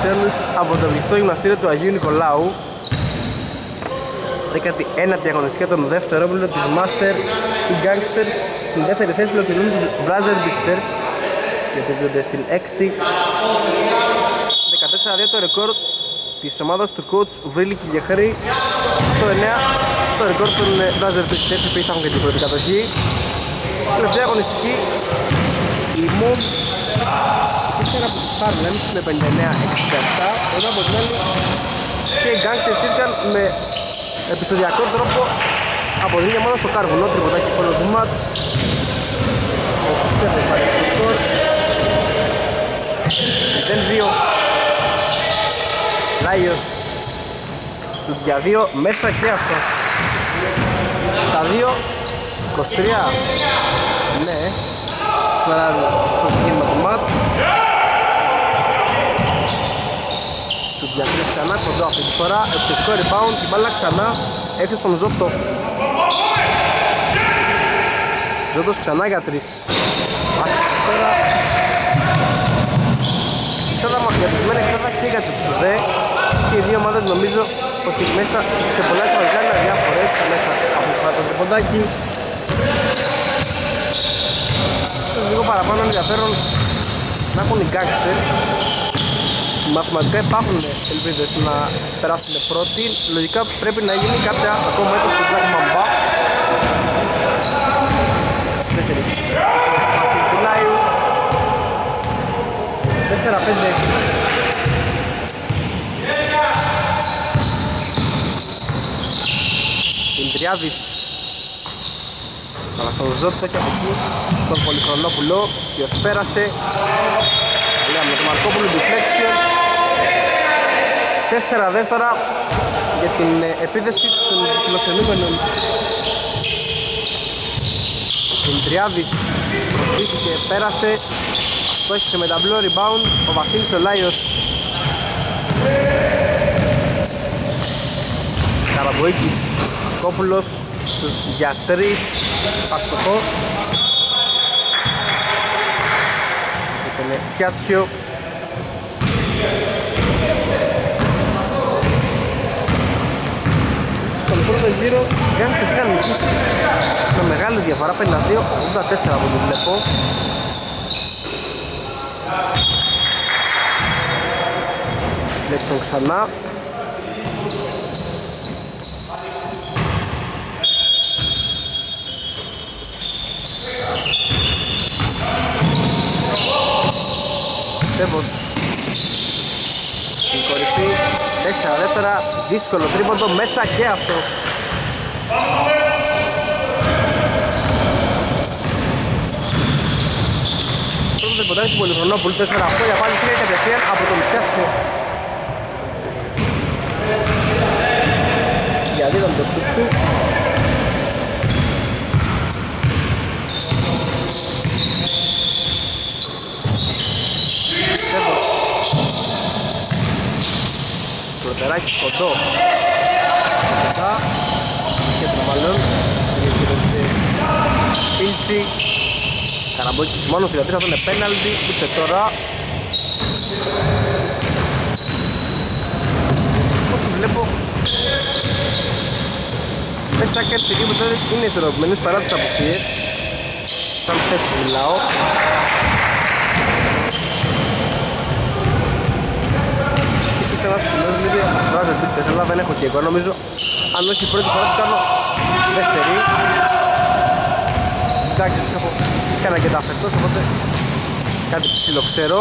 Βρυξέλλες από το Βληκτό Γυμναστήριο του Αγίου Νικολάου. 19η αγωνιστική από τον δεύτερο όμιλο της Master. Οι Gangsters στην δεύτερη θέση φιλοκινούν τους Brother Bichters και βρίσκονται στην 6η. 14-2 το ρεκόρ της ομάδας του coach Βρύλη Κιλιαχρή. Το 9 το ρεκόρ των Brother Bichters, οι οποίοι θα έχουν και την πρώτη κατοχή. Στην τελευταία αγωνιστική η Moon υπήρξαν από τους Harlems με 59-67, ενώ από την και οι Gangsters ήρθαν με επεισοδιακό τρόπο από την ίδια μάνα στο κάρβουνο, τριποτάκι πόνο του ματ. Ο Πιστέφος πάρει στο σκορ 0-2. Λάιος σου για 2 μέσα και αυτό. Τα 2-23. Ναι, σπαράζει στο σχήμα του ματ. Διατρέψει ξανά κοντό αυτή τη φορά, ευτυχικό rebound, την μπάλα ξανά έρχεται στον Ζώτο. Ζώτος ξανά για 3. Αυτή τώρα εξάδα μαχαιρισμένη, εξάδα και για τις σπουδέ και οι δύο ομάδες νομίζω ότι μέσα σε πολλά σημαντικά διάφορες μέσα από το τριποντάκι. Λίγο παραπάνω ενδιαφέρον να έχουν οι Gangsters. Μαθηματικά υπάρχουν ελπίδες να περάσουν πρώτοι. Λογικά πρέπει να γίνει κάποια ακόμα έτος του Black Mamba. Δεύτερη πάση του Λάιου 4-5. Ιντριάδης Παραστονουζότητα και από εκεί στον Πολυχρονόπουλο, ποιος πέρασε με τον Μαρκόπουλο deflection. 4 δεύτερα για την επίθεση των φιλοξενούμενων. Την Τριάδης προσθήθηκε, πέρασε, το έχισε με ταμπλό rebound ο Βασίλης ο Λάιος. Καραμποίκης Κόπουλος για 3 παστοχό. Σιάτσιο στον πρώτο γύρο Γιάννης τους είχαν νικήσει με μεγάλη διαφορά 52-84 από το βλέπω. Λέξον ξανά Στέβος στην κορυφή, 4 δεύτερα, δύσκολο τρίποντο, μέσα και αυτό. Πρώτος τριποντάκι του Πολυχρονόπουλου, 4-8, η απάντηση είναι κατευθείαν από τον Τσιάτσικο. Διαδίδαμε το σουτ του. Τεράκι κοντό μετά και το μπαλόν πίλτσι Καραμπόκης μόνος, γιατί θα δουν πέναλτι ούτε τώρα όπως βλέπω μέσα και έτσι που τώρα είναι ισορροπημένες παρά τις απουσίες σαν θέσεις μιλάω. Ένα συνόδιο Brother Bichters, αλλά δεν έχω και εγώ νομίζω. Αν όχι πρώτη φορά που κάνω δεύτερη. Εντάξει, έκανα και τα αφαιρτός, οπότε κάτι ψηλό ξέρω.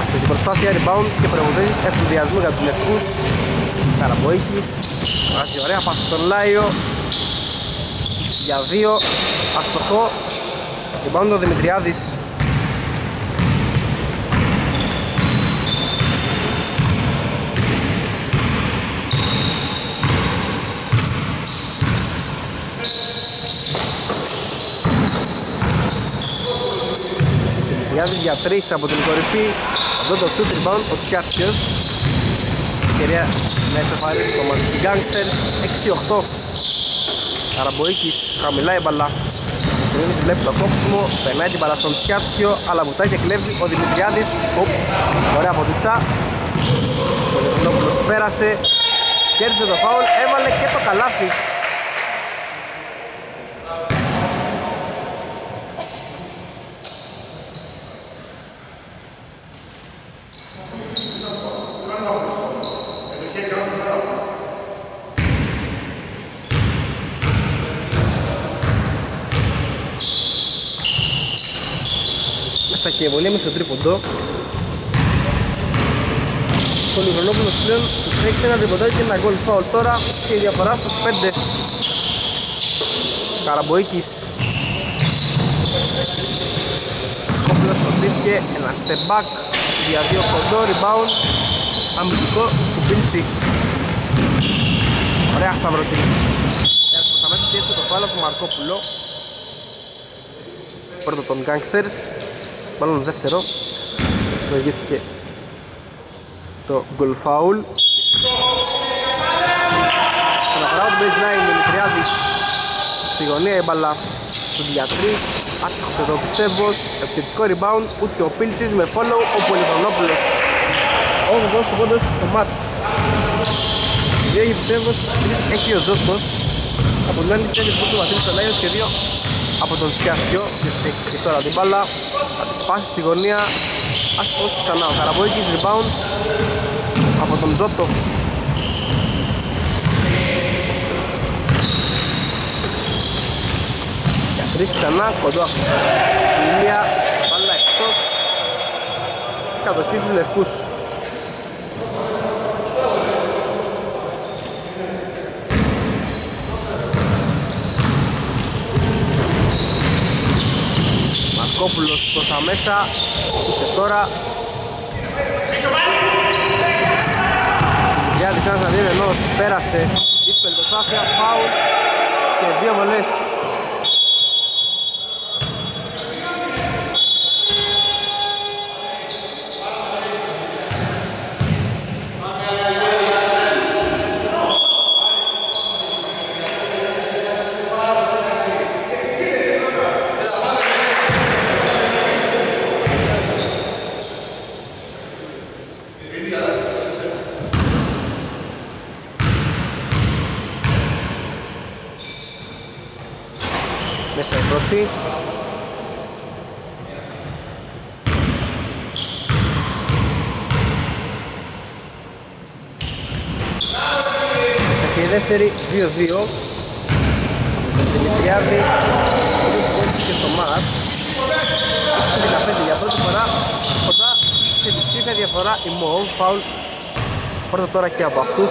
Αστική προσπάθεια, rebound και προεγουδέσεις ευθυνδιασμού για τους λευκούς. Καραμποίκης, βγάζει ωραία πάση στον Λάιο. Για 2, αστοχό. Rebound ο Δημητριάδης. Για 3 από την κορυφή, αυτό το shoot rebound ο Τσιάτσιος. Ευκαιρία να εξαφανίσει το μάτι του Gangsters 6-8. Αραμποϊκής, χαμηλά η μπαλά. Ο Τσιμίνης βλέπει το κόψιμο, περνάει την μπαλά στον Τσιάτσιο, αλλά βουτάει και κλέβει ο Δημητριάδης. Ωραία ποτίτσα. Ο Δημητριόπουλος πέρασε, κέρδισε το φάουλ, έβαλε και το καλάθι. Και η εμβολία με στο τρίποντο. Ο Λιβρονόπουλος πλέον έχει ένα τριποντάκι και ένα γκολ φάουλ τώρα και η διαφορά στους 5. Καραμποϊκής. Ο Κόμπλος προστήθηκε, ένα step back για 2 κοντό, rebound αμυντικό του Πίλτσι. Ωραία σταυροκίνη. Ένας προς τα μέτρα και έτσι το φάουλ του Μαρκόπουλο. Πρώτο των Gangsters, μάλλον δεύτερο, προηγήθηκε το goal foul. Στον αφορά του baseline, ο Δημητριάδης στη γωνία, η μπαλά του Διατρής, άκουσε το πιστεύως, επιθετικό rebound, ούτε ο Πίλτσις με follow ο Πολυχρονόπουλος. Όμως δώσει το πόντος στο μάτι. Δύο έχει πιστεύως, τρεις έχει ο Ζώτος, από την άλλη τέτοια του Βασίλης Σολάγιος και δύο από τον Τσιάσιο. Και τώρα την μπάλα θα τη σπάσει στη γωνία, ας πώσει ξανά ο Καραμποϊκής, rebound από τον Ζώτο. Για τρεις ξανά, κοντό αυτό η μία, μπάλα εκτός, κατοχή στους λευκούς. Κόπουλος προς τα μέσα και τώρα για τις ένας αντίρρενός πέρασε δύσκολη προσπάθεια, φάουλ και δύο βολές. Μέσα η πρώτη. Μέσα και η δεύτερη, 2-2. Με τον Δημητριάδη, και στο μάτς. Στο 15 για πρώτη φορά, κοντά σε διψήφια διαφορά η Μόου, φάουλ. Πρώτα τώρα και από αυτούς.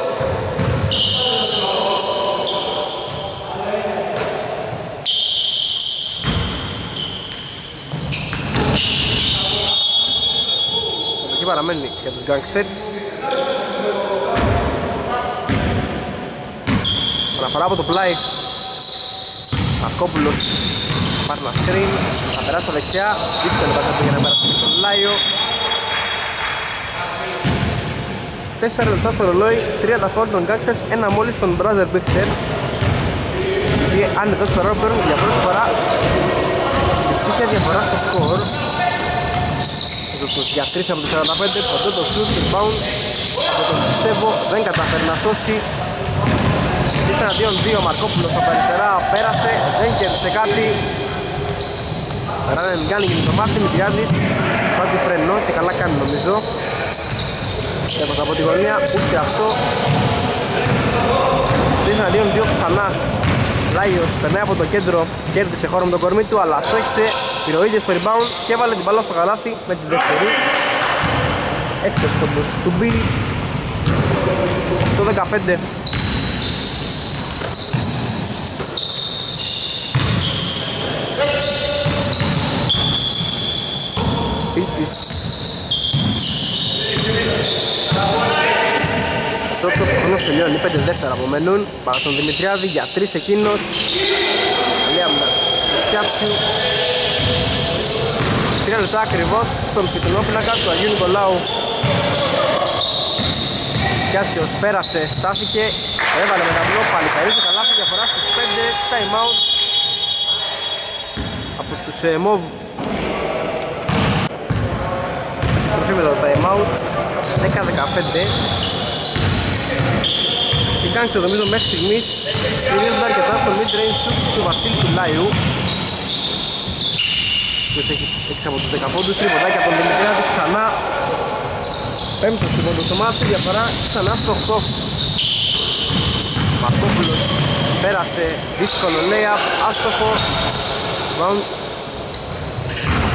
Παραμένει για τους Gangsters. Αναφορά από το πλάι. Μαρκόπουλος πάρει ένα screen, θα περάσει στα δεξιά, δύσκολη πασάτη για να περάσει στο πλάιο. 4 λεπτά στο ρολόι, 3 τα φόρτ των Gangsters, ένα μόλις των Brother Bichters. Και αν εδώ στο ρόλο παίρνουν για πρώτη φορά ψήφια διαφορά στο σκορ. Για 3 από τους 45, ποτέ το σιούτ, rebound από τον Πιστεύω, δεν καταφέρει να σώσει. 3-2 Μαρκόπουλος από αριστερά, πέρασε, δεν κέρδισε κάτι. Ράνεν κάνει και το μάθει, Μητριάδης βάζει φρενό και καλά κάνει νομίζω. Έπασα από τη γωνία, ούτε αυτό. 3-2 ξανά. Λάιος περνάει από το κέντρο, κέρδισε χώρο με το κορμί του, αλλά στόχισε, πυροίδια στο rebound και έβαλε την μπάλα στο καλάθι με την δεύτερη. Έκτος κόμπος του Μπιλ, το 15. Πίτσις. Σόκτος ο χρόνος τελειώνει, 5 δεύτερα απομένουν. Πάρα στον Δημητριάδη για 3 εκείνος. Καλία μου να σκιάψει. 3 λεπτά ακριβώς στον Πιτρινόπινακα του Αγίου Νικολάου. Κάποιος πέρασε, στάθηκε, έβαλε με ταμπλό, παλικαρίζει τα λάθη, διαφορά στους 5, time out από τους MOV. Στροφή με το time out, 10-15. Οι Gangsters νομίζω μέχρι στιγμής στηρίζονται αρκετά στο mid range του Βασίλη του Λάιου. Ποιος έχει 6 από τους 10 πόντους, τριβοντάκι από τον Δημητρέαντη ξανά. Πέμπτος τριβοντο στο μάτσο, διαφορά ξανά στο 8. Μακόπουλος πέρασε, δύσκολο layup, άστοχο. Round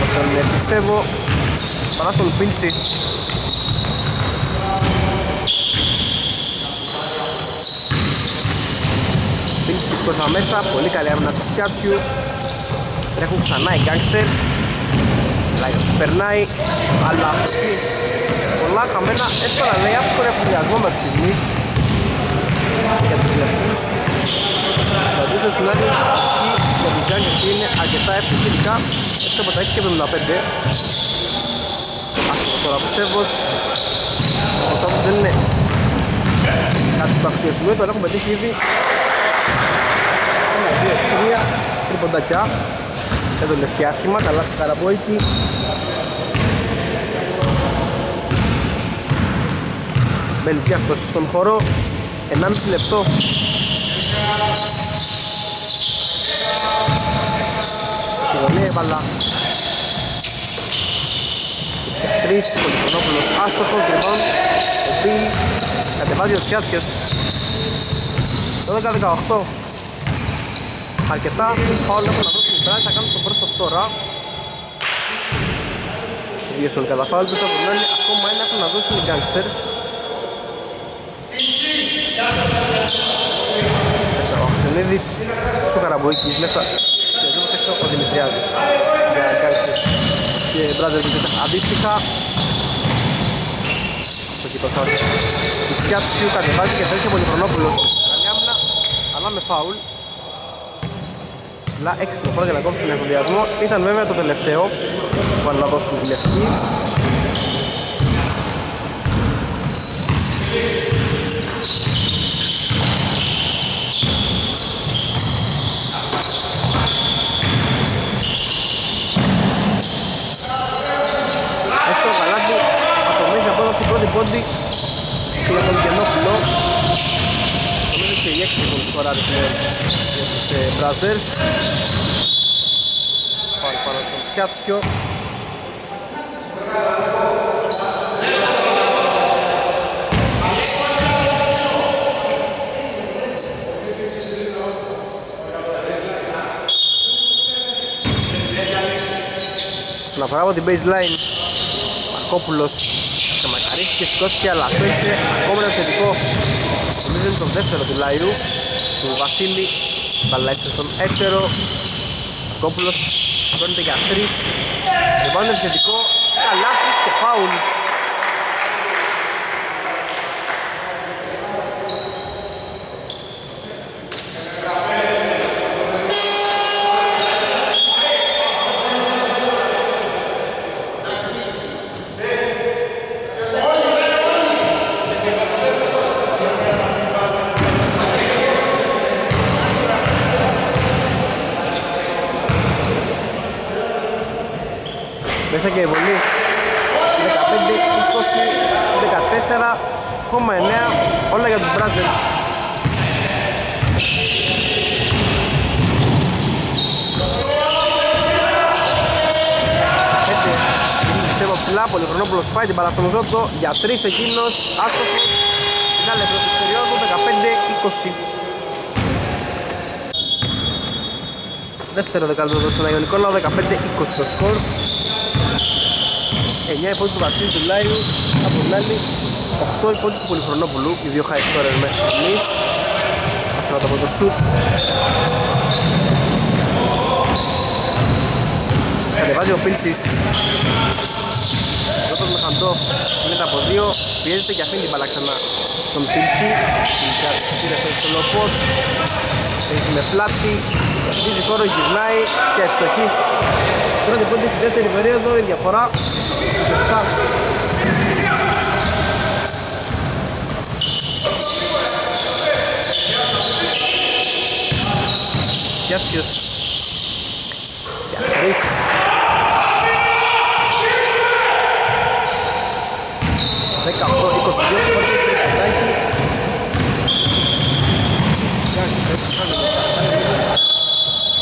από τον Πιστεύω, παρά στον Πίλτσι. Πίλτσι σκορτά μέσα, πολύ καλή άμυνα του Σκιάτσιου. Τρέχουν ξανά οι Gangsters. Λάιος περνάει, αλλά αυτοί πολλά χαμένα, εύκολα λέει από τον εφηδιασμό με τους στιγμής για τους λευκούς. Το αντίθετο στην άλλη για τους Gangsters είναι αρκετά εύκολα τελικά, έτσι από τα 6 και 75. Αυτό τώρα πιστεύω ο στάτος δεν είναι κάτι το αξιοσημείο, το έχουμε πετύχει ήδη 1, 2, 3 τριποντακιά. Δεν το λες και άσχημα, καλά στο Καραμπόικι. Μπαίνει και αυτός στον χώρο, 1,5 λεπτό. Στη γωνία έβαλα 3, ο Λιχονόπουλος άστοχος, λοιπόν, ο Μπίλ κατεβάζει ο Τσιάτιος. 12-18. Αρκετά, φάουλ έχουν να δώσουν. Μπράβο, θα κάνουμε τον πρώτο τώρα. Δύο στον καταφάλου του, από την άλλη, ακόμα ένα έχουν να δώσουν οι Gangsters. 4 ο Χρυσονίδης, ο Καραμποϊκής μέσα. Χρειαζόμαστε έξω ο Δημητριάδης για Gangsters και Brother Bichters αντίστοιχα. Στο κύπτο η Τσιάτσιου κατεβάζει και θέλει ο Πολυχρονόπουλος. Καλή άμυνα, αλλά με φάουλ. Αλλά έξι το χρόνο για να κόψει τον εφοδιασμό. Ήταν βέβαια το τελευταίο που πάνε να δώσουν τη λευκή. Έστω ο Γαλάδι από μέση απόδοση στην πρώτη πόντη του Λεποντενόπουλο. Νομίζω και οι 6 έχουν σκοράρει Μπραζέρς. Πάλι πάνω στον Τσιάτσιο. Να φοράω την baseline. Μαρκόπουλος ξεμακαρίστηκε, σηκώθηκε, αλλά αυτό είχε ακόμα ένα θετικό. Νομίζω είναι το δεύτερο του Λαϊού, του Βασίλη. Μπαλά έξω στον έκτερο. Κόπουλος σκόνεται για 3. Λεβάνεται σχετικό, καλάθι και φάουλ. Μέσα και η βολή 15, 20, 14,9, όλα για τους Brazzers. Έτσι, πιστεύω ψηλά, Πολυχρονόπουλος πάει την παραστονιζόντο για 3 εκείνος, άστοχος, ένα λεπτό της περίοδου, 15-20. Δεύτερο δεκαλύτερο στον Αγιονικό Λαό, 15-20 το σκορ. 9 η πόλη του Βασίλη του Λάιου, από την άλλη 8 η πόλη του Πολυχρονόπουλου, οι δύο high scorers μέχρι στιγμής. Αυτό το πρώτο shoot. Κατεβάζει ο Πίλτσης. Πρώτος με χαντό, μετά από 2, πιέζεται και αφήνει την μπάλα ξανά στον Πίλτσι. Πήρε στο λοπός, έχει με πλάτη, βίζει χώρο, γυρνάει και αστοχή. Πρώτη πόντη στη δεύτερη περίοδο, η διαφορά 7. Bichters. Ja, Chris. Decapou e conseguiu fortalecer o tanque.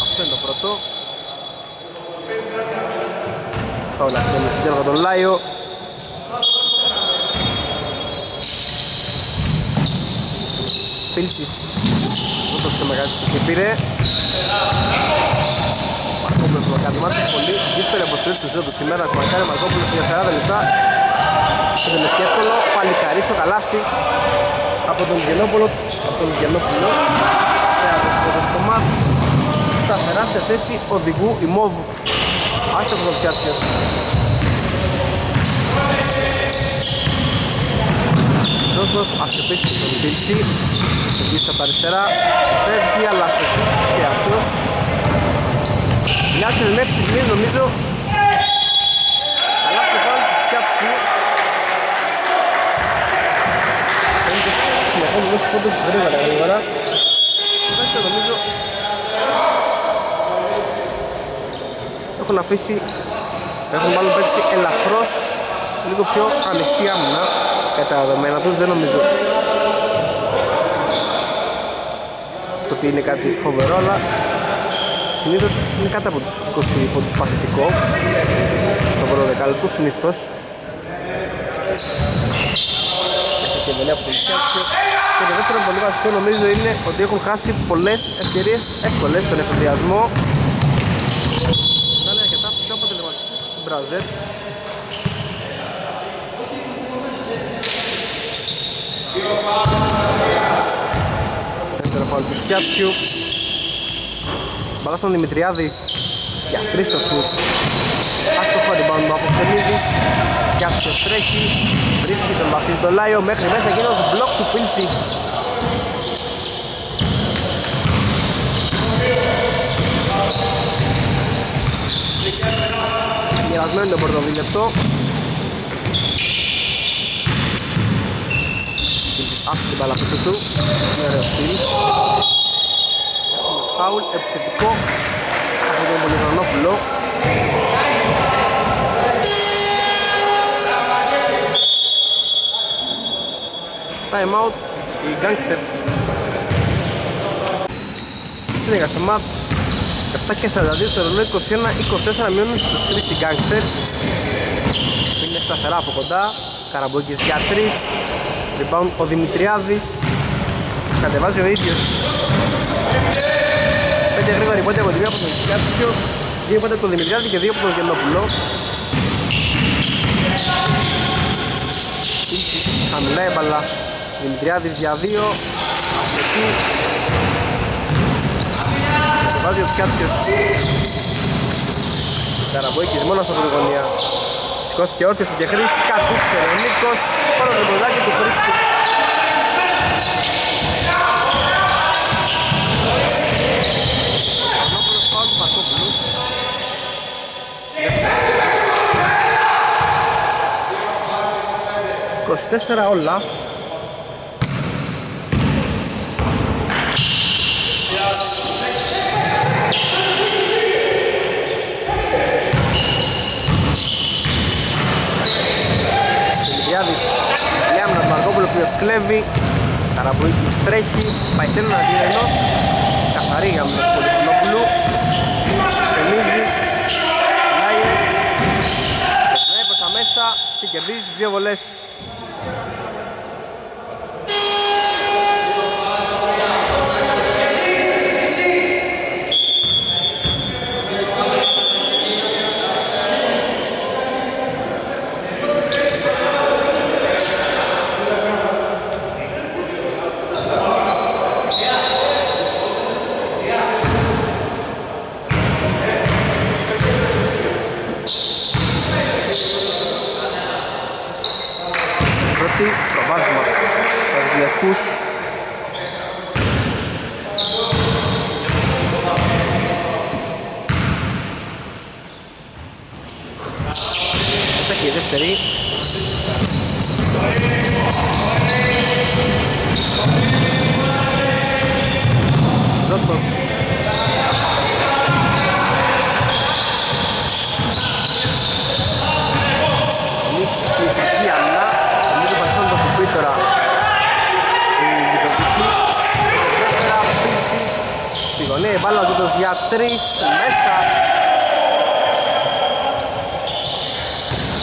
Αυτόν τον πρώτο. Φάουλα στον Γιώργο τον Λάιο. Πίλτσις δώσωσε μεγάλη και πήρε. Μαρκόπουλος μακάρι, μάρτες πολύ δύσκολη αποστολή του ζώτου σήμερα. Μακάρι Μαρκόπουλος για 40 λεπτά. Δεν είναι σκέφτολο, παλικαρί στο καλάθι από τον Γενόπουλο. Και από το μάτς σταθερά σε θέση οδηγού ημόβου. Άστο πρωτοψιάτσιος. Ζώτος αξιοποιήσει τον Πίλτσι. Πίσω από τα αριστερά, φεύγει αλλά και αυτός μια τελευταία στιγμή νομίζω καλά πτωχόν του Τσιάτσικη. Συνεχόμενο στους πόντους γρήγορα τουλάχιστον νομίζω έχουν αφήσει, έχουν μάλλον παίξει ελαφρώς λίγο πιο ανοιχτή άμυνα κατά τα δεδομένα τους, δεν νομίζω ότι είναι κάτι φοβερό, αλλά συνήθως είναι κάτω από τους 20 πόντους παθητικό στο πρώτο δεκάλεπτο, συνήθως μέσα και εμβολία από τον Λυσιάτσιο. Και το δεύτερο πολύ βασικό νομίζω είναι ότι έχουν χάσει πολλές ευκαιρίες εύκολες στον εφηδιασμό. Θα είναι αρκετά πιο αποτελεσματικοί οι Μπραζέρς. Φάουλ του Τσιάτσιου. Μπαλά στον Δημητριάδη για τρίστο σουτ. Άστοχο rebound του Αφοξελίδης. Τσιάτσιος τρέχει, βρίσκει τον Βασίλη τον Λάιο μέχρι μέσα, εκείνος μπλοκ του Πίλτσι. Μοιρασμένο είναι το πρωτοδίλεπτο. Άφησε την μπάλα πίσω του, είναι ωραίο στυλ. Έχουμε φάουλ, επιθετικό από τον Πολυχρονόπουλο. Time out, οι Gangsters. Συνέχεια στο μάτς, 7:42 στο ρολόι, 21-24 μειώνουν στους 3 οι Gangsters. Είναι σταθερά από κοντά, Καραμπούκης για 3. Rebound ο Δημητριάδης, κατεβάζει ο ίδιος. 5 γρήγορα ριμπόντια από τη μία από τον Κιάτσιο, 2 ριμπόντια από τον Δημητριάδη και 2 από τον Γενόπουλο. Χαμηλά η μπαλά, Δημητριάδης για 2, αστοχή. Κατεβάζει ο Κιάτσιος. Καραμποίκης μόνος από την γωνία. Σηκώθηκε όρθιος και Χρήση, κατούξε ο Νίκος, πάνω το κοντάκι του Χρήστου. Νόπουλος φάουλ του Μαρκόπουλου. Δεύτερο. 24 όλα. Κλέβει, Καραμπουίκης τρέχει, πάει σε έναν αντιρενός, καθαρή για τον Πολυχρονόπουλου, Ξενίδης, Λάιος, περνάει προς τα μέσα και κερδίζει τις δύο βολές. Ζώτος η μπάλα ζώντας για 3 μέσα.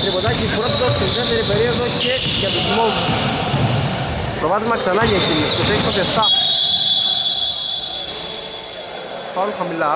Τριποντάκι πρώτο στη δεύτερη περίοδο και για τους Μόβ. Προβάδισμα ξανά για εκείνους, 26-27. Πάουν χαμηλά.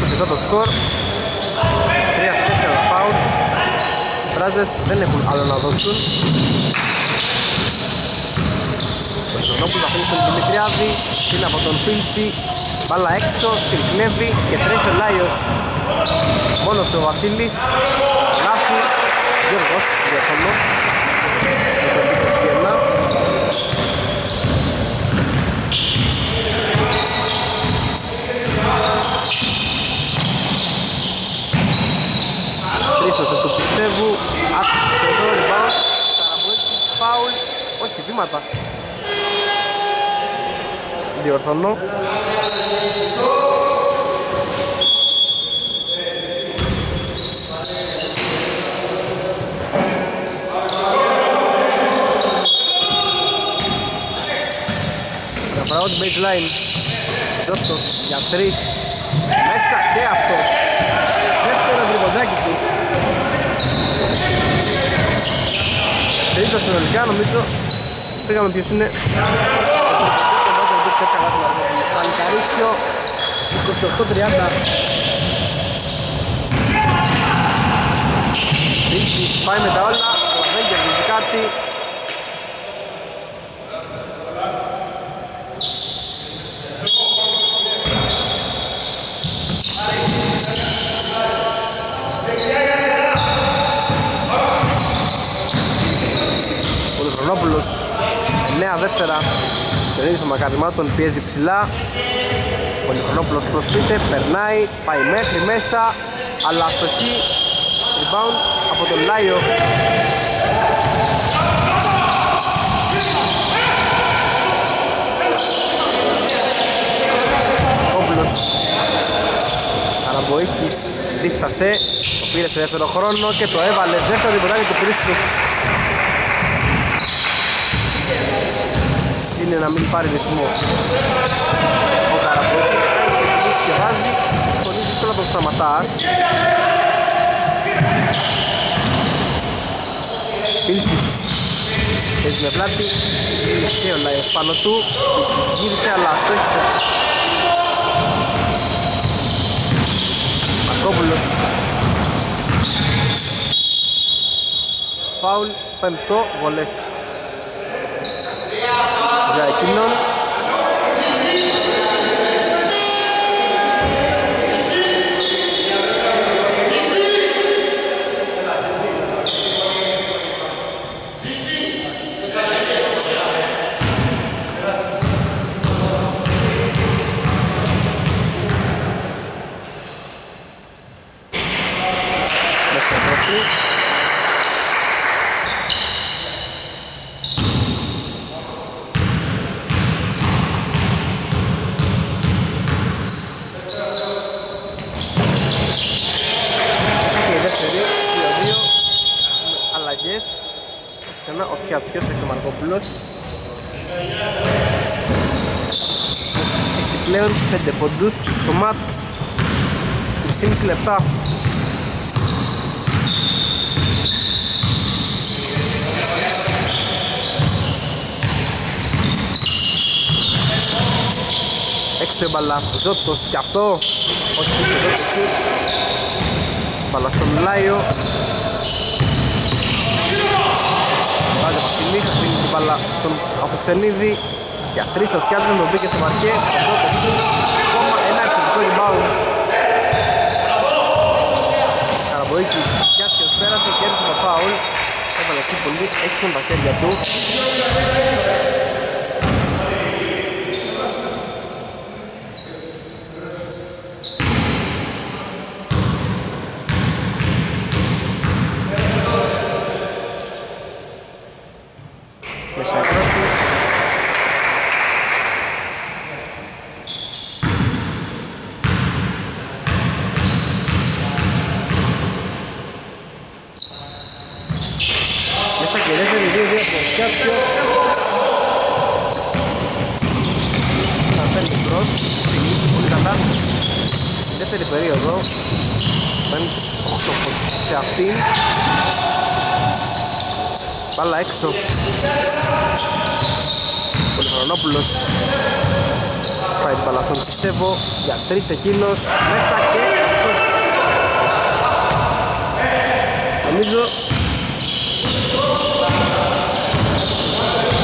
Κουσικά το σκορ 3-4 φάουλ. Οι Μπράζες δεν έχουν άλλο να δώσουν. Ο Σερνόπουλος αφήνει στον Δημητριάδη, πίνει από τον Πίλτσι, μπάλα έξω, τρικλεύει και τρέχει ο Λάιος. Μόνος του ο Βασίλης, λάθη, Γιώργος Διαθόλου με τον 21. Χρήστος του πιστεύου, άφησε εδώ rebound, Καραμπουέκης, φάουλ, όχι βήματα. Διορθώνω. Γραφρά ότι baseline, Ζώστος για 3, μέσα και αυτό. Δεύτερο γρυμποντάκι του. Τελείτα συνολικά νομίζω πήγαμε ποιος είναι. Παλικαρίσιο 28-30. Ρίξης πάει με τα όλα, αλλά δεν κερδίζει κάτι. Χρονόπουλος 9 δεύτερα ξενίζει στο μακαριμά, τον πιέζει ψηλά. Ο Χρονόπουλος προσπείται, περνάει, πάει μέχρι μέσα, αλλά αστοχή. Rebound από τον Λάιο. Χρονόπουλος Καραμποίκης δίστασε, το πήρε σε δεύτερο χρόνο και το έβαλε. Δεύτερο ριμποντάκι του Χρήστου. Είναι να μην πάρει ρυθμό ο Καραμπούκης, και βάζει πολύ δύσκολα τον σταματάρ. Πίλτσις παίζει με πλάτη και ο Λάιος πάνω του, Πίλτσις γύρισε αλλά αστόχησε. Μαρκόπουλος φάουλ, πέμπτο, βολές για εκείνον. Ατιός έχει ο Μαρκόπουλος. Έχει πλέον 5 ποντούς στο μάτς, 3,5 λεπτά. Πέρασε η μπαλά, Ζώτος κι αυτό. Όχι, μπαλά στον Λάιο. Βάζει ο Βασιλής, αφήνει την μπαλά στον Αφοξενίδη. Για τρεις θα τσιάτζουν, τον μπήκε σε μαρκέ. Ακόμα ένα επιθυμικό rebound. Καραμποϊκής, Γιάτσιος πέρασε, κέρδισε το φάουλ. Έβαλε εκεί πολύ, έξυπνο τα χέρια του. Πάλα έξω. Ο Πολυχρονόπουλος σπάει την μπάλα αυτόν, πιστεύω, για τρεις εκείνος, μέσα και νομίζω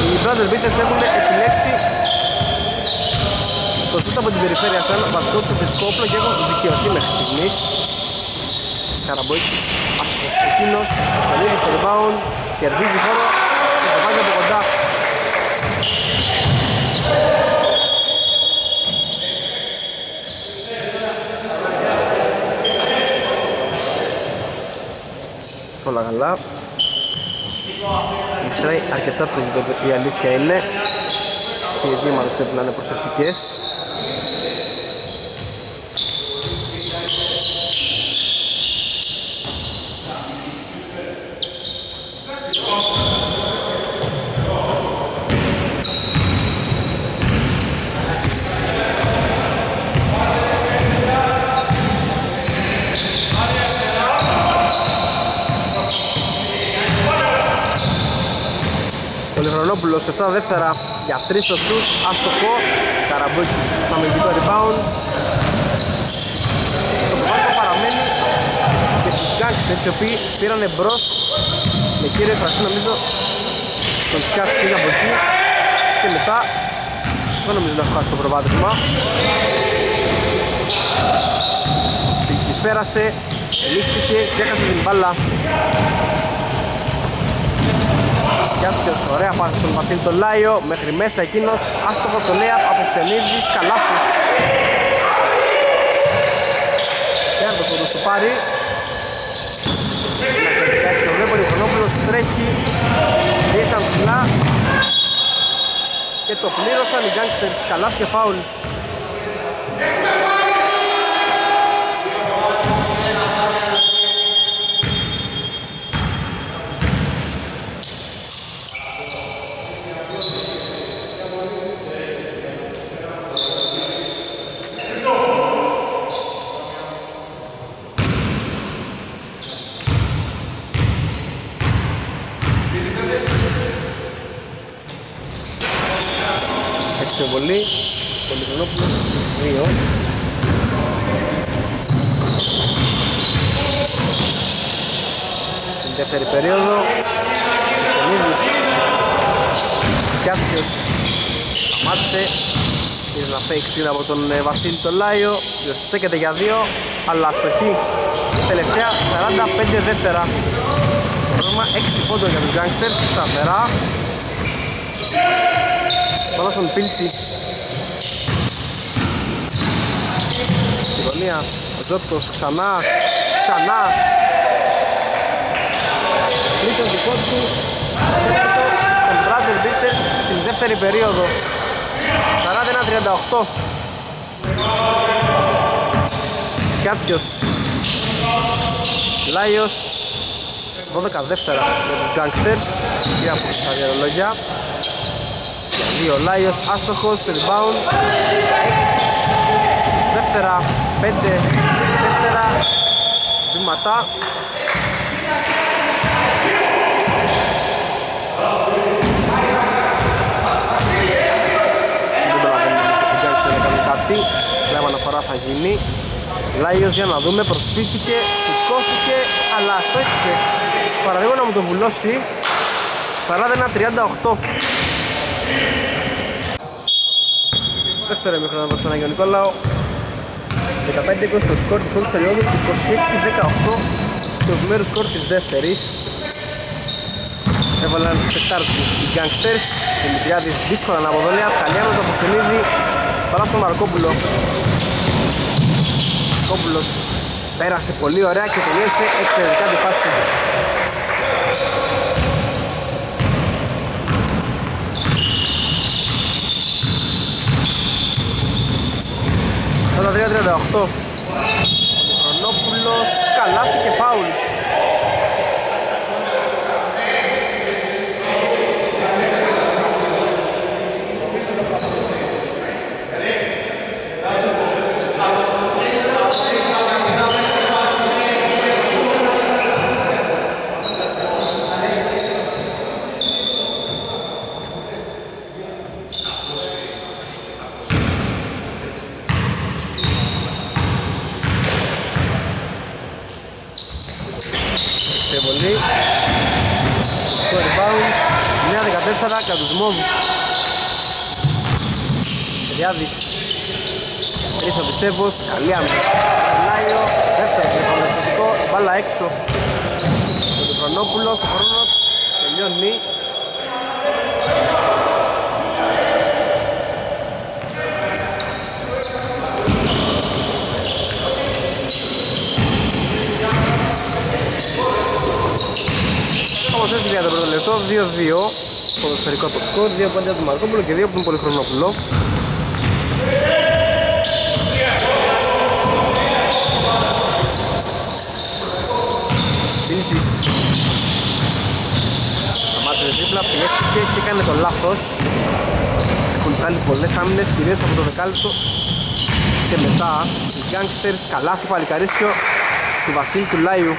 οι Brother Bichters έχουν επιλέξει το σούτ από την περιφέρεια σαν βασικό του επιθετικό όπλο και έχουν δικαιωθεί μέχρι στιγμής. Καραμποϊκής, αυτός εκείνος, Τσανίδης στο rebound. Κερδίζει χώρο και το βάζει από κοντά. Όλα καλά. Μιστράει αρκετά το γήπεδο, η αλήθεια είναι. Και οι βήματες πρέπει να είναι προσεκτικές. Πολυχρονόπουλος, 7 δεύτερα για 3 στο σουτ, άστοχο. Καραμπούκης στα μελτικό rebound. Το κομμάτι παραμένει και στους Gangsters, οι οποίοι πήραν μπρος με κύριο εκφραστή, νομίζω, τον Σκάτσι πήγε από εκεί και μετά δεν νομίζω να έχω χάσει το προβάδισμα. Πίτσις πέρασε, ελίστηκε και έχασε την μπάλα. Γιάτσιος, ωραία πάση στον Βασίλη τον Λάιο, μέχρι μέσα εκείνος, άστοχος το νέα από Ξενίδης, καλάθι. Κέρδος ο Ρουσουπάρη. Εντάξει, τον βλέπω, ο Πολυχρονόπουλος τρέχει, δίεσαν ψηλά και το πλήρωσαν οι Gangsters, καλάθι και φάουλ. Περίοδο, Τσενίδης, Γιάτσιος, αμάτησε, είδε να fake screen από τον Βασίλη τον Λάιο, ποιος στέκεται για 2, αλλά αστοχή, τελευταία 45 δεύτερα. Πρόβλημα 6 πόντων για τους Gangsters, σταθερά, πάνω στον Πίλτσι. Στη γωνία, ο Ζώτος, ξανά, βρήκε ο δικός του, τον Brother Bichters στην δεύτερη περίοδο, 41-38. Κάτσιος, Λάιος, 12 δεύτερα για τους Gangsters, και από τα διαρρολόγια. Δύο Λάιος, άστοχος, rebound, 6 δεύτερα, 5-4 βήματα. Δεν το λαμβάνει να κάνει κάτι. ακόμα αναφορά θα γίνει. Λάιος για να δούμε, προσπίθηκε, σηκώθηκε, αλλά στόχισε. Παραλίγο να μου το βουλώσει. 41-38. Δεύτερο ημίχρονο στον Αγιονικόλαο. 15-20 το σκορ της πρώτης περίοδου, 26-18 το ευημέρου σκορ της δεύτερης. Έβαλαν τετάρτη οι Gangsters, Δημητριάδης δύσκολα αναποδόλια, Καλιάνο το Αποξενίδη, Παλάσσο Μαρκόπουλο. Μαρκόπουλος πέρασε πολύ ωραία και τελείωσε εξαιρετικά τη φάση. Τώρα 3-38. Ο Χρονόπουλος, καλάθι και φάουλ. Κατουσμόβου Ριάδης, τρεις ο πιστεύος, καλή άμυνα. Λάιο, έφτασε επαναλεκτικό, μπάλα έξω. Ο Χρονόπουλος, ο χρόνος τελειώνει. Όμως έτσι για το πρώτο λεπτό, 2-2 ποδοσφαιρικό το σκορ, 2 πόντια του Μαρκόπουλου και 2 από τον Πολυχρονόπουλο. Βίλτσις σταμάτησε δίπλα, πιέστηκε και έκανε το λάθος. Έχουν κάνει πολλές άμυνες, κυρίως από το δεκάλεπτο και μετά οι Gangsters, καλάθι παλικαρίσιο του Βασίλη του Λάιου.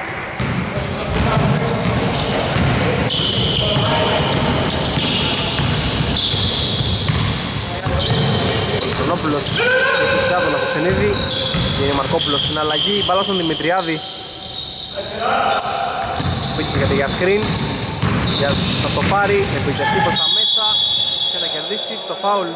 Χρονόπουλος για τον Αποξενίδη, για Μαρκόπουλος στην αλλαγή, μπάλα στον Δημητριάδη. Πήγε για τη Γιασκρίν, θα το πάρει, επικεφτεί προς τα μέσα και θα κερδίσει το φάουλ.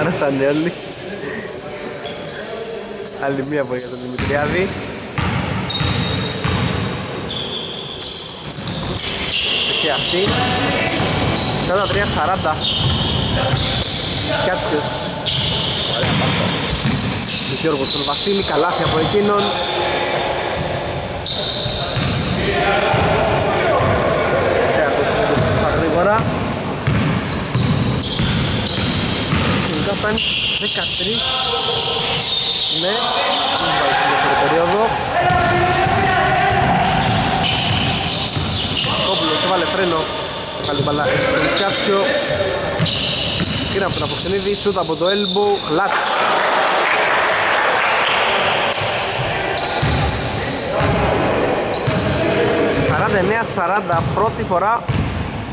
Άρασαν οι άλλοι. Άλλη μία από για τον Δημητριάδη. Και αυτή 43-40. Κάποιος ο Γιώργος τον Βασίλη, καλάθι από εκείνον. Πέρα γρήγορα. Φτάνει 13 με την δεύτερη περίοδο. Κόπουλος έβαλε φρένο, άλλη μπαλά στον Σκάψιο, σκύρα από τον Αποξενίδη, σούτα από το έλμπο, λάτς. Πρώτη φορά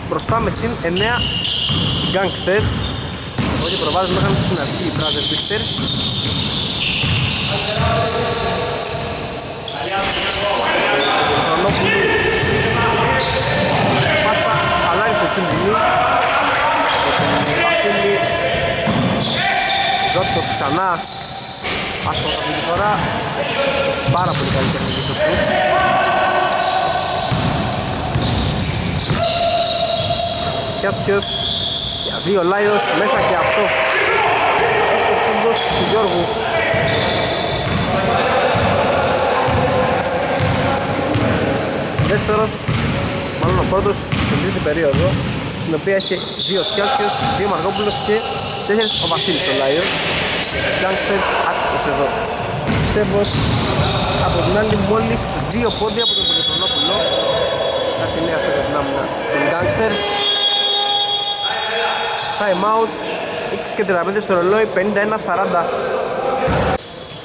μπροστά με συν 9 Gangsters. Ό,τι προβάζουμε είχαμε στην αρχή οι Brother Bichters. Χρονόπουλου πάσα αλλάζει το κίνδυνο. Βασίλη Ζώτος ξανά, άσχολα αυτή τη φορά. Πάρα πολύ καλή τεχνική στο σουτ. Σκάψιος δύο, Λάιος μέσα και αυτό. Ο φύγος του Γιώργου. Δεύτερος, μάλλον ο πρώτος στην τρίτη περίοδο, στην οποία έχει δύο Σκάψιος, δύο Μαρκόπουλος και τέσσερις ο Βασίλης ο Λάιος. Gangsters άκουσε εδώ. Πιστεύω από την άλλη μόλις δύο πόδια από τον Πολυχρονόπουλο. τη νέα στρατιωτική άμυνα των Gangsters. Time out, 6:35 στο ρολόι, 51-40.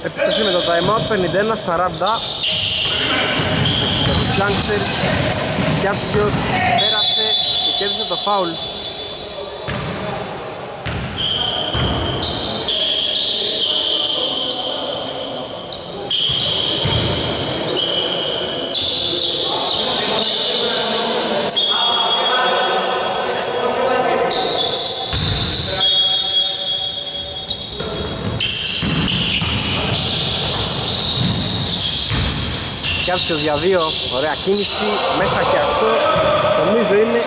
Επιστροφή με το time out, 51-40. Τους Gangsters, και κάποιος πέρασε και κέρδισε το φάουλ. Κάψιος για 2, ωραία κίνηση, μέσα και αυτό, νομίζω είναι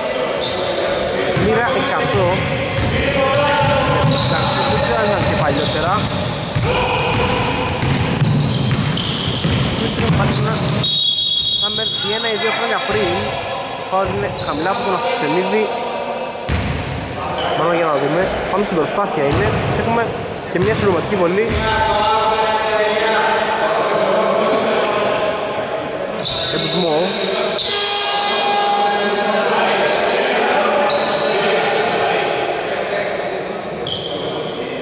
μοίρα 100. Εντάξει, δεν ξέρω αν ήταν και παλιότερα. Σαν μέρτη 1 ή 2 χρόνια πριν, το φάουλ είναι χαμηλά από τον Αυτοξενίδη. Μάλλον για να δούμε, πάνω στην προσπάθεια είναι, έχουμε και μια συμπληρωματική βολή. Επισμό.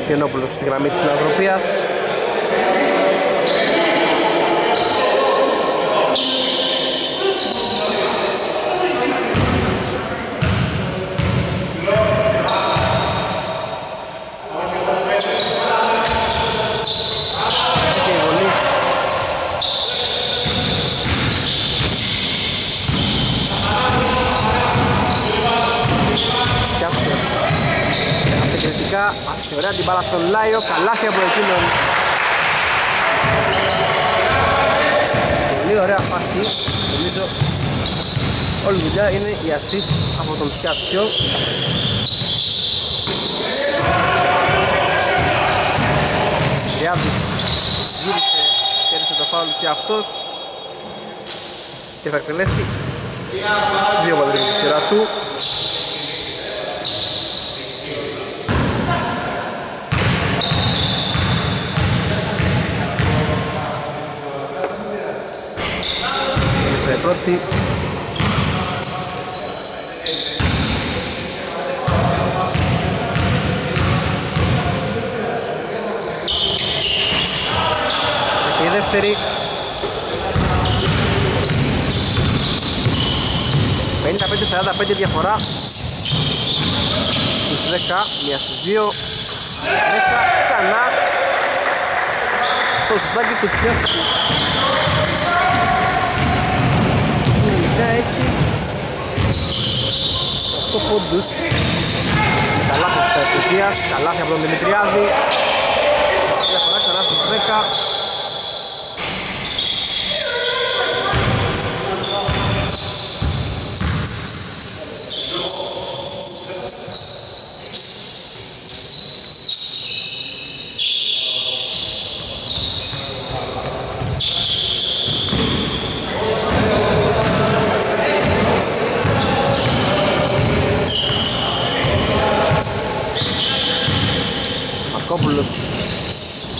Κενόπουλος στη γραμμή της φιλανθρωπίας. Ωραία την μπάλα στον Λάιο, καλάθι από εκείνον. Πολύ ωραία φάση, νομίζω όλη δουλειά είναι η assist από τον Πιάτσιο. Ριάβης γύρισε, κέρδισε το φάουλ και αυτός και θα εκτελέσει δύο παντρίδες στη σειρά του. Πρώτη. Και η δεύτερη. 55-45 διαφορά. Στις 10, μία στις 2. Μέσα ξανά το σουτάκι του Πιάτσιου. Έχει 8 πόντους. Καλά προσθέτει της Ευκαιδίας, καλά από τον Δημητριάδη. Διαφορά ξανά στους 10.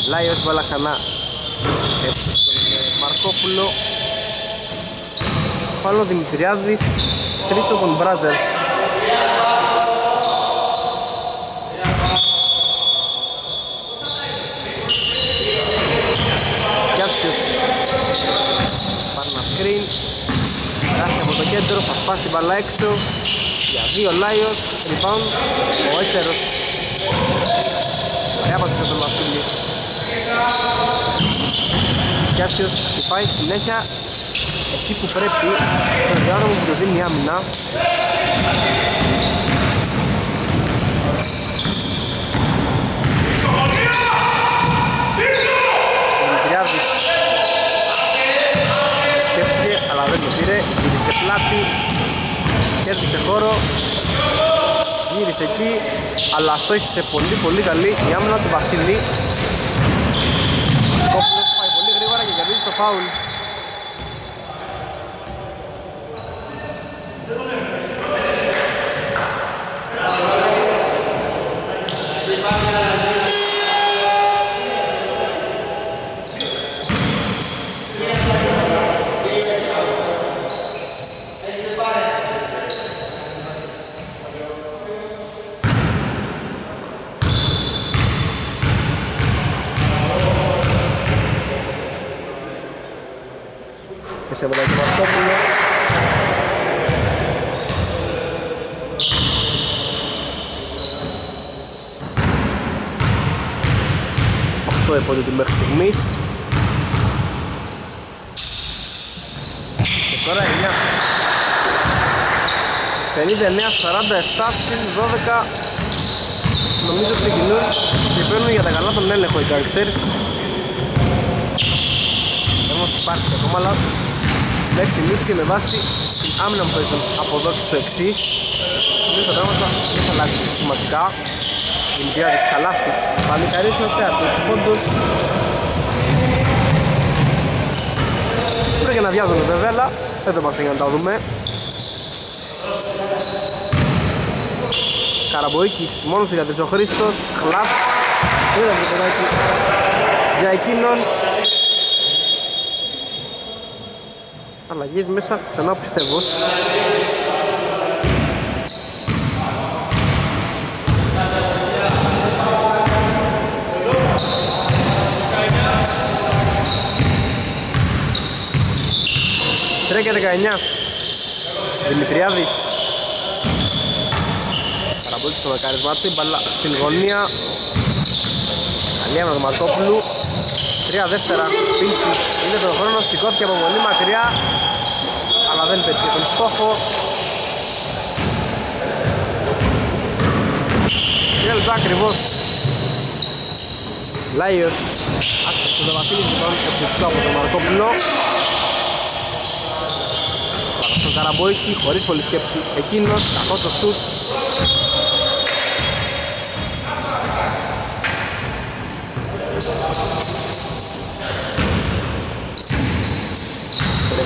Λάει ως μπάλα ξανά στον Μαρκόπουλο. Πάλι ο Δημητριάδης, τρίτο των Brothers. Γιάτσιος πάρει ένα screen, περάσει από το κέντρο, θα σπάσει την μπάλα έξω για δύο. Λάιος, rebound, ο έτερος. Ωραία πατήσε τον Βασίλη. Και άσιος χτυπάει συνέχεια εκεί που πρέπει, στον διάδρομο που του δίνει η άμυνα. Δημητριάδης σκέφτηκε αλλά δεν το πήρε, γύρισε πλάτη, κέρδισε χώρο, γύρισε εκεί, αλλά στόχισε πολύ καλή η άμυνα του Βασίλη. Κόπουλος πάει πολύ γρήγορα και κερδίζει το φάουλ. σε Ευρωπαϊκή Μαρκόπουλο. Αυτό επόμενο τη μέχρι στιγμής. Και τώρα 9. 59-47 συν 12. Νομίζω ξεκινούν και παίρνουν για τα καλά τον έλεγχο οι Gangsters. Υπάρχει ακόμα, αλλά θα εξηγήσω και με βάση την άμυνα που παίζουν από εδώ και στο εξής. Τα πράγματα δεν θα αλλάξουν σημαντικά. Οι Ολυμπιάδες καλάθι πανικαρίζουν ο θέατρος του πόντους. Πρέπει να διάζουν βέβαια, αλλά δεν το πάθει για να τα δούμε. Καραμποϊκής μόνος για ο Χρήστος, χλαφ. Είδα το παιδάκι για εκείνον. Αλλαγές μέσα, ξανά πιστεύω. Τρέκια 19. Δημητριάδης. Καραμπολίτης στο δεκαρισμάτι, μπαλά στην γωνία. Αλία Μαγματόπουλου. 3 δεύτερα, πίτσι, είναι τον χρόνο, σηκώθηκε από πολύ μακριά, αλλά δεν πέτυχε τον στόχο. 3 λεπτά ακριβώς. Λάιος, άκουσε το Βασίλη, σηκώνει το πιτσό από τον Μαρκόπουλο. Στον Καραμπόικη, χωρίς πολλή σκέψη, εκείνος, κακό το σουτ.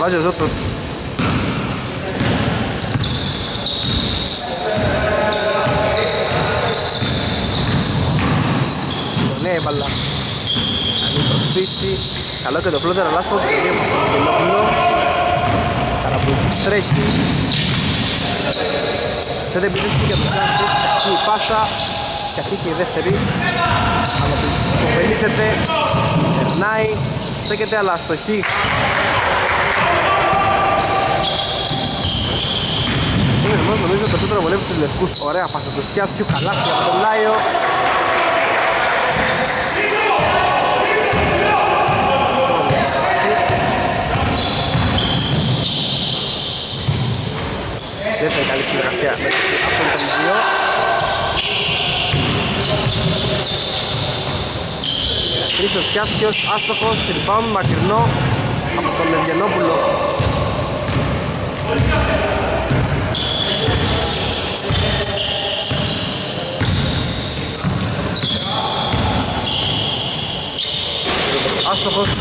Βάζει ο Ζώτος. Ναι, έβαλα. Ανυπροσπίσει. Καλό και το πλότερο λάσο. Καραμπούκης τρέχει. Φέτε επιτρέψει για τους Gangsters. Κακή η πάσα. Κακή και η δεύτερη. Αποφελίσεται. Περνάει. Στέκεται αλλά αστοχή. Νομίζω το τίτλο βολεύει τους λευκούς. Ωραία πάσα του Τσιάτσιου, καλάθι από τον Λάιο. Δεν θα είναι καλή συνεργασία μεταξύ αυτών των δύο. Χρήστος Τσιάτσιος, άστοχος, rebound μακρινό από τον Ευγενόπουλο. Άστοχος, ο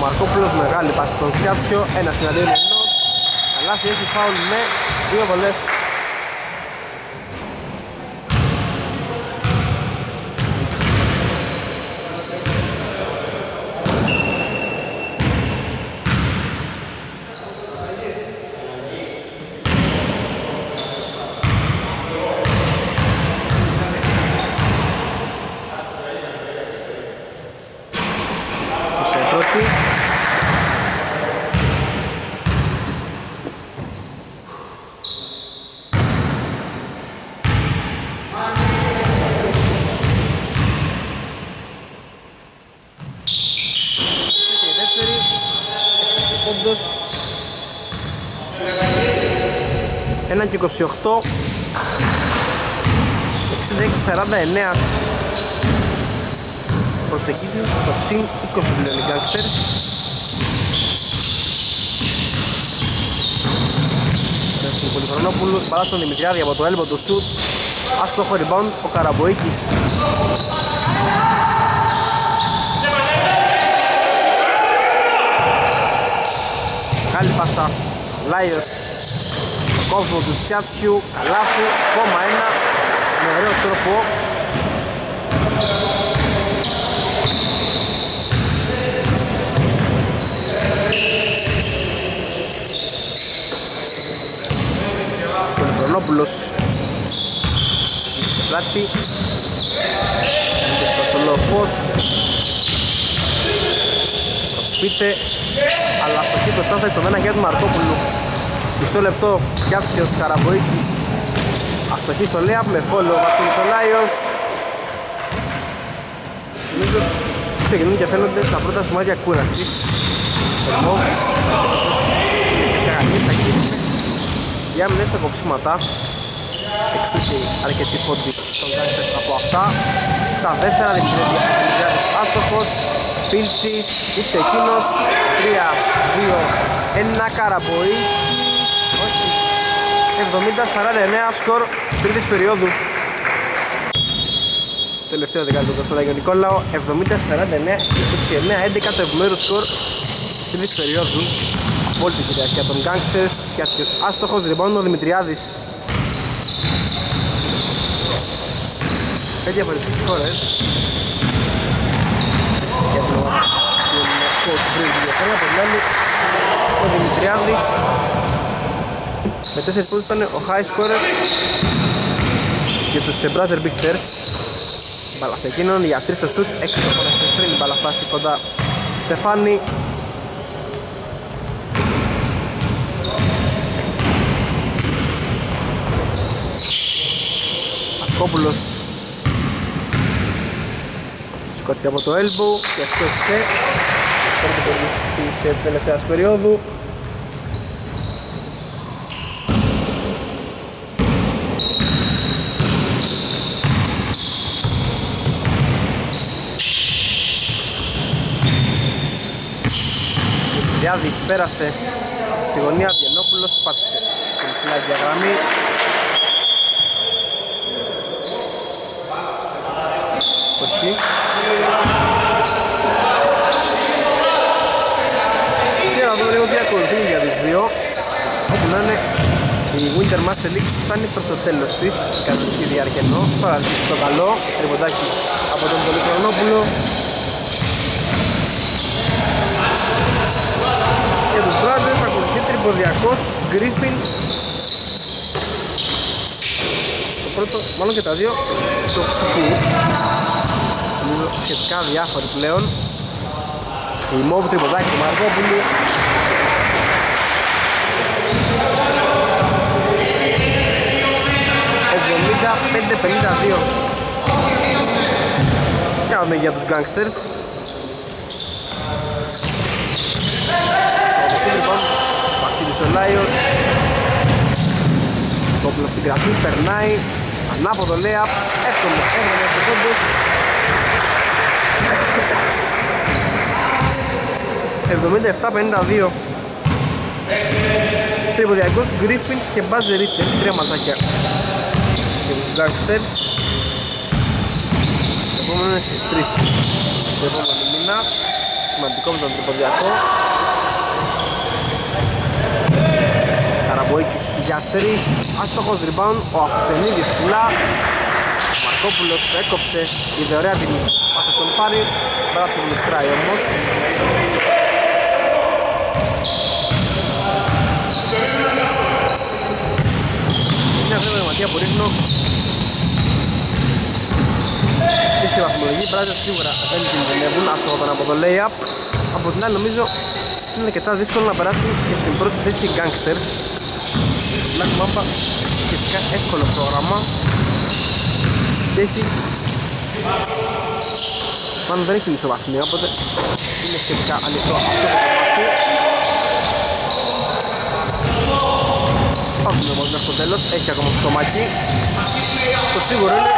Μαρκόπουλος, μεγάλη πάση στον Τσιάτσιο, ένας συναντήριο ενός. Καλάθι, έχει φάουλ με δύο βολές. Ένα και 28, 66-49. Προσεγγίζουν το συν 20 πλέον οι Gangsters. Στον Πολυχρονόπουλο, παρά στον Δημητριάδη από το έλβο του σουτ. Άστοχο rebound ο Καραμποϊκής. Άλλη πάσα, Λάιος, το κόσμο του Τσιάτσιου, καλάθι, ακόμα ένα, με ωραίο τρόπο. Πολυχρονόπουλος, στο πλάτη, στο low post, πείτε, αλλά στο χείπτο στάθα εκτομένα για τον Μαρκόπουλου. Μισό λεπτό πιάθηκε ο Σκαραμποίκης, αστοχή στο layup με φόλο ο Βασιλισσολάιος. Ξεκινούν και φαίνονται τα πρώτα σημάδια κούρασης. Ερμόβ τα κίνηση για μην έρθει τα κοψίματα, εξού και αρκετή φόντη στον Γκάνστερ από αυτά. Στα δεύτερα διπλέδια άστοχος Πίλτσης, ούτε εκείνος 3-2-1 Καραμποή 70-49 σκορ τρίτης περίοδου. Τελευταίο δεκάλεπτο στον Αγιο Νικόλαο 70-49-29-11 το ευμέρου σκορ τρίτης περίοδου. Απόλυτη κυριαρχία των Gangsters, Σιάτιος άστοχος, ριμπάουντ ο Δημητριάδης. Πέντε απαραίτητες χώρες για το δημιουργικό πριν διαφέρα, από την άλλη ο Δημητριάδης με 4 πόντους ήταν ο high scorer για τους Brother Bichters. Μπαλά σε εκείνον για 3 στο shoot, 6 το χωράξε πριν, μπαλά φτάσει κοντά στη Στεφάνη. Αρκόπουλος σκόθηκε από το elbow και σκόθηκε της τελευταίας περίοδου. Ο Κυριάδης πέρασε στη γωνία, Διανόπουλος πάτησε την πλάγια γραμμή. Όχι. Και να δούμε λίγο τι ακολουθούν για τις δύο. Όπου να είναι η Winter Master League φτάνει προς το τέλος της. Καθήκη διαρκενό, παραδείγει στο καλό τριβοντάκι από τον Πολυχρονόπουλο. Και τους Brother θα ακολουθεί τριμποδιακός Griffins. Το πρώτο, μάλλον και τα δύο, το ψυχή. Σχετικά διάφοροι πλέον. Η Μόβ τριμποδάκι του Μαρκόπουλου. Κάνουμε για τους Gangsters. Στο μισή λοιπόν Βασίλης Ολάιος. Το πλασυγκρατή περνάει ανάποδο layup, εύκολο έβγαινε από πόντους. 77-52. Τρίποδιακός Griffins και Buzzer Eaters, τρία ματσάκια για τους Gangsters. Το επόμενο είναι στις 3 το επόμενο μήνα, σημαντικό με τον τρίποδιακό Καραμποίκης για 3, άστοχος rebound ο Αφουξενίδης ψηλά. Ο Μαρκόπουλος έκοψε η δωρεά την πάθος τον πάρει, παρά που μιστράει όμως. Μια γρήγορη ματιά που ρίχνω και στη βαθμολογική Brother σίγουρα δεν κινδυνεύουν άστοχο τον από το lay-up. Από την άλλη νομίζω είναι αρκετά δύσκολο να περάσει και στην πρώτη θέση οι Gangsters. Black Mamba σχετικά εύκολο πρόγραμμα και έχει μάλλον δεν έχει μισοβαθμία, οπότε είναι σχετικά ανοιχτό αυτό το κομμάτι. Πάμε όμως μέχρι το τέλος, έχει ακόμα ψωμάκι. Το σίγουρο είναι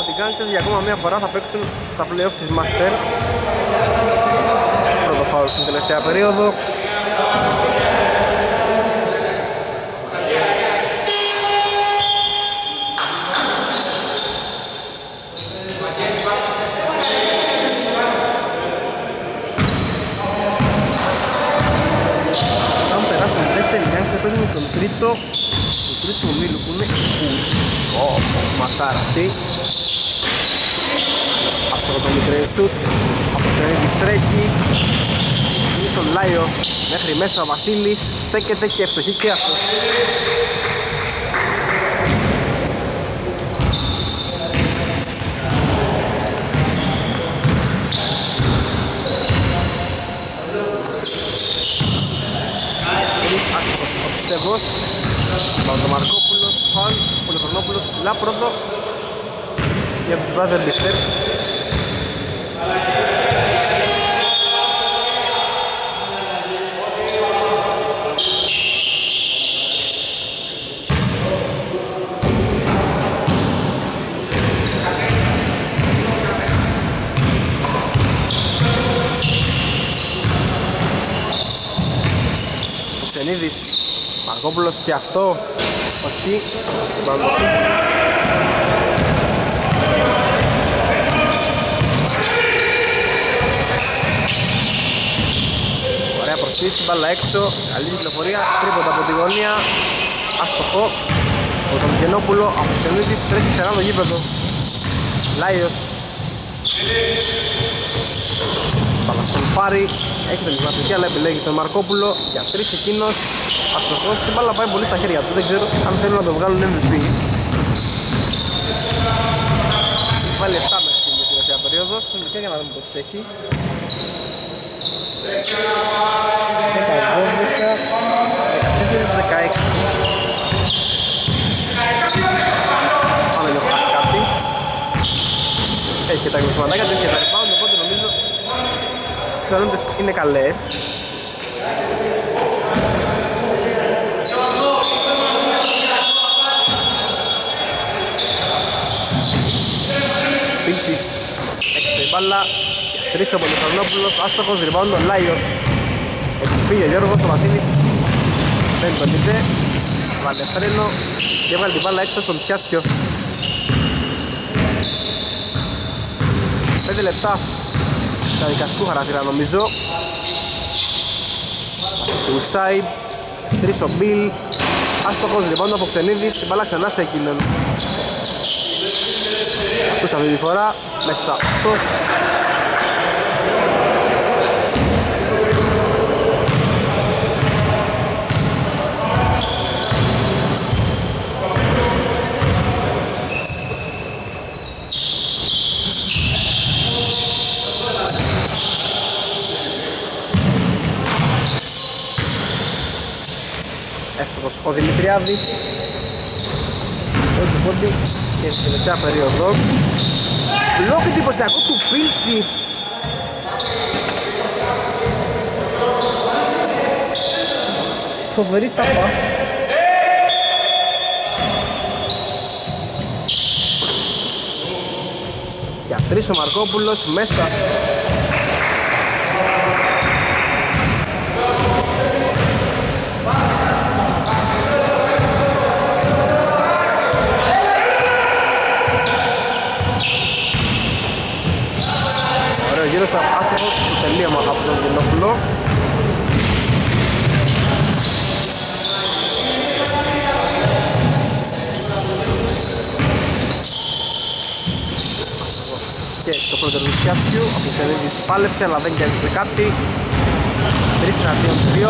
ότι οι Gangsters για ακόμα μία φορά θα παίξουν στα play-off της Master. Πρώτο φάουλ στην τελευταία περίοδο. Παίζουμε τον τρίτο, τον τρίτο ομίλου που είναι ματάρα αυτή. Άστοχο το μικρέν σουτ, από Τσενίδης τρέχει, είναι στον Λάιο, μέχρι μέσα ο Βασίλης, στέκεται και ευτοχή και αυτός. Στεβός, Παπαδομαρκόπουλος, Φαουλ, Πολυχρονόπουλος, ψηλά πρώτο για τους Brother Bichters. Μαρκόπουλος και αυτό, όχι, ωραία προσθήση, μπάλα έξω, καλή κυκλοφορία, τρίποτα από τη γωνία, αστοχό, από τον Γενόπουλο, από τον Ξενίδης, τρέχει ξανά το γήπεδο, Λάιος, μπάλα στον Πάρη, έχει την γυμναστική αλλά επιλέγει τον Μαρκόπουλο, για τρεις εκείνος, αστοχός, η μπάλα πάει πολύ στα χέρια του, δεν ξέρω αν θέλουν να το βγάλουν MVP. Έχει βάλει 7 μέχρι την τελευταία περίοδος, είναι και για να δούμε πώς έχει. 10-12-14-16. Πάμε για να χάσει κάτι. Έχει και τα κλεισματάκια, έχει και τα rebound, οπότε νομίζω οι πιθανότητες είναι καλές. Πίξης, έξω η μπάλα, τρεις ο Πολυχρονόπουλος, άστοχος, rebound ο Λάιος. Επίφυγε ο Γιώργος, ο Βασίλης δεν τον είδε, βάλε φρένο και έβγαλε την μπάλα έξω στον Μισιάτσιο. 5 λεπτά στα δικαστικού χαρακτήρα νομίζω. Στη Wixside, τρεις ο Μπιλ, άστοχος, rebound από Ξενίδης, την μπάλα ξανά σε εκείνον. Αυτούς αυτή τη φορά, μέσα αυτό. Εύστοχος ο Δημητριάδης. Και στην τελευταία περίοδο λόγω εντυπωσιακού του Πίλτσι φοβερή τάπα. Για τρεις ο Μαρκόπουλος μέσα. Γύρω στα άστοχο του τελείωμα από τον Γενόπουλο. Και το πρώτο Λουτσιάτσιου, από Ξενίδης πάλεψε αλλά δεν κέρδισε κάτι.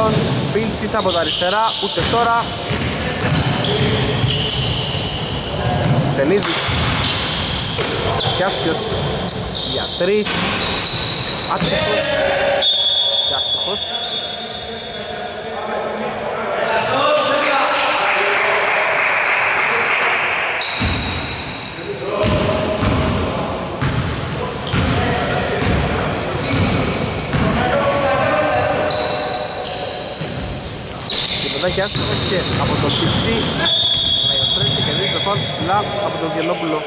3-2-3, Πίλτσης από τα αριστερά, ούτε τώρα. Ξενίδης, Λουτσιάτσιος για 3. Άτυχος και άστοχος. Και άστοχος και από τον Πιτσί. Λαϊοστρέφει και δίνει το φάουλ ψηλά από τον Γενόπουλο.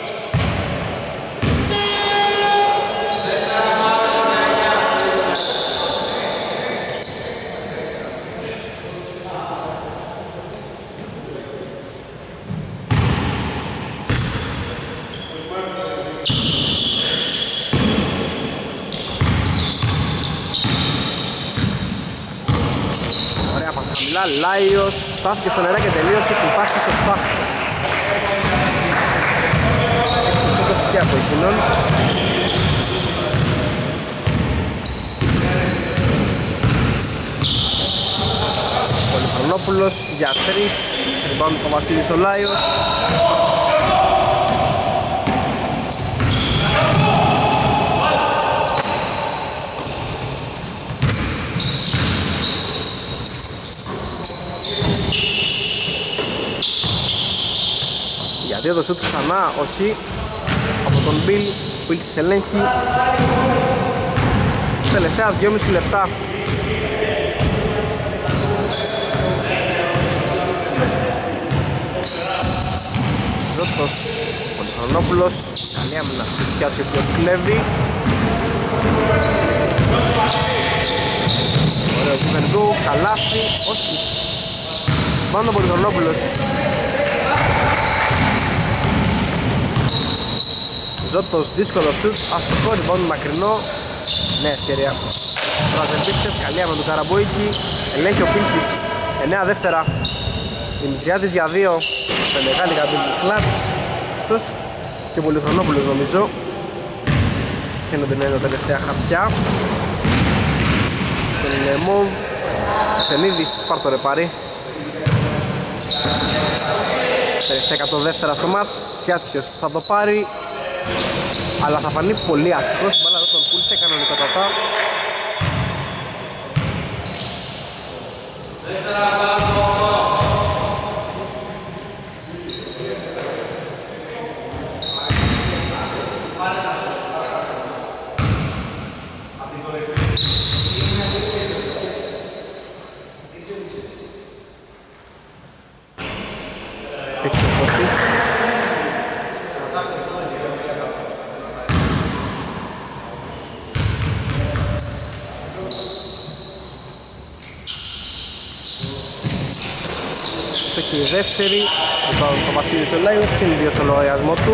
Λάιος στάθηκε στο νερά και τελείωσε την φάση σωστά. Έχει σκοτώσει και από εκείνον. Πολυχρονόπουλος για 3, rebound ο Βασίλης ο Λάιος. Δύο το σούτ ξανά, όχι. Από τον Bill, που ήλθε ελέγχει. Τελευταία 2,5 λεπτά. Ζώτος Πολυχρονόπουλος, καλή άμυνα Πιτσιάτσι, ο οποίος κλέβει. Ωραίο Βιβερδού, καλάθι, όχι. Πάνω ο Πολυχρονόπουλος. Ζώτος, δύσκολο σουτ, αστοχό, ριμπάουντ μακρινό. Ναι, ευκαιρία. Brother Bichters, καλή άμυνα του Καραμπούικη. Ελέγχει ο Πίλτσης, 9 δεύτερα. Δημητριάδης για 2. Σε μεγάλη κατοίκη κλάτς αυτός και ο Πολυχρονόπουλος νομίζω φαίνονται να είναι τα τελευταία χαρτιά τον Λεμόβ Ξενίδης, πάρ' το ρε πάρει τελευταία 100 δεύτερα στο μάτς. Τσιάτσιος θα το πάρει αλλά θα φανεί πολύ ακριβώς την μπάλα, τον πούλησε κανονικά τατά. Και η δεύτερη, ο Βασίλης ο Λάιος, συνδύο στον λογαριασμό του.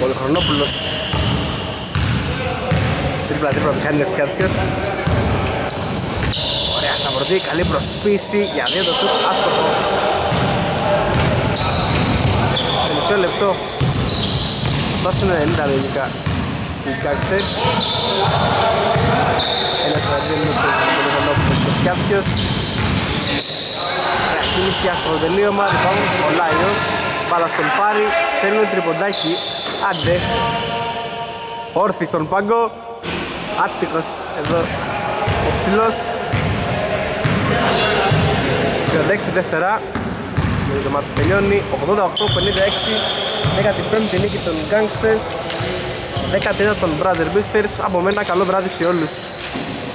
Πολυχρονόπουλος. Τρίπλα που κάνει για τις Κάτσικες. Καλή προσπίση για δύο το σουτ, άστοχο. Τελευταίο λεπτό. Φτάσουν 90 λογικά οι Gangsters. Ένας παραδείγματος του Πολυχρονόπουλος και Τσιάτσιος. Κίνηση άστοχο τελείωμα, διπάμουν ο Λάιος. Μπάλα στον πάρει, θέλουν τριποντάκι. Άντε. Όρθι στον πάγκο. Άτυχος εδώ ο ψηλός. 36 δεύτερα, το μάτι τελειώνει 88-56, 15η νίκη των Gangsters, 13 των Brother Bichters. Από μένα καλό βράδυ σε όλους.